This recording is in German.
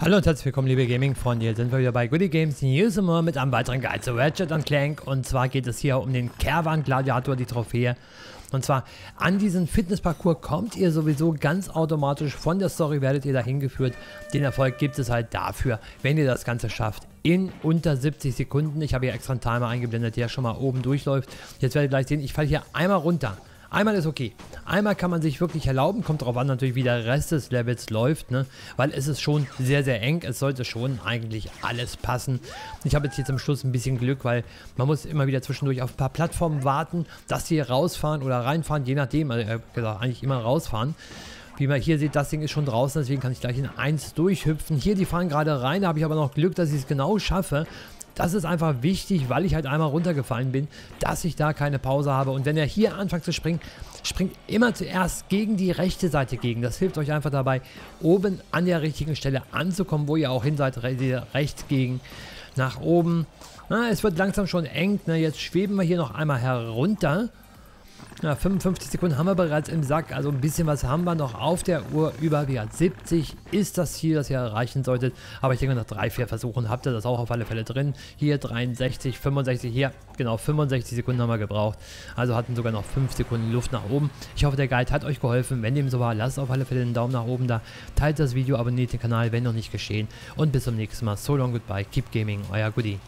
Hallo und herzlich willkommen, liebe Gaming-Freunde. Hier sind wir wieder bei Goodie Games News and More mit einem weiteren Guide zu Ratchet & Clank. Und zwar geht es hier um den Kerwan Gladiator, die Trophäe. Und zwar an diesen Fitnessparcours kommt ihr sowieso ganz automatisch. Von der Story werdet ihr dahin geführt. Den Erfolg gibt es halt dafür, wenn ihr das Ganze schafft. In unter 70 Sekunden. Ich habe hier extra einen Timer eingeblendet, der schon mal oben durchläuft. Jetzt werdet ihr gleich sehen, ich falle hier einmal runter. Einmal ist okay. Einmal kann man sich wirklich erlauben, kommt darauf an natürlich, wie der Rest des Levels läuft, ne? Weil es ist schon sehr, sehr eng. Es sollte schon eigentlich alles passen. Ich habe jetzt hier zum Schluss ein bisschen Glück, weil man muss immer wieder zwischendurch auf ein paar Plattformen warten, dass die rausfahren oder reinfahren, je nachdem. Also ich habe gesagt, eigentlich immer rausfahren. Wie man hier sieht, das Ding ist schon draußen, deswegen kann ich gleich in 1 durchhüpfen. Hier, die fahren gerade rein, da habe ich aber noch Glück, dass ich es genau schaffe. Das ist einfach wichtig, weil ich halt einmal runtergefallen bin, dass ich da keine Pause habe. Und wenn er hier anfängt zu springen, springt immer zuerst gegen die rechte Seite gegen. Das hilft euch einfach dabei, oben an der richtigen Stelle anzukommen, wo ihr auch hin seid, rechts gegen, nach oben. Na, es wird langsam schon eng, ne? Jetzt schweben wir hier noch einmal herunter. Ja, 55 Sekunden haben wir bereits im Sack, also ein bisschen was haben wir noch auf der Uhr über. Wie 70 ist das Ziel, das ihr erreichen solltet, aber ich denke nach 3, 4 Versuchen habt ihr das auch auf alle Fälle drin. Hier 63, 65, hier genau 65 Sekunden haben wir gebraucht, also hatten sogar noch 5 Sekunden Luft nach oben. Ich hoffe, der Guide hat euch geholfen. Wenn dem so war, lasst auf alle Fälle einen Daumen nach oben da, teilt das Video, abonniert den Kanal, wenn noch nicht geschehen, und bis zum nächsten Mal. So long, goodbye, keep gaming, euer Goodie.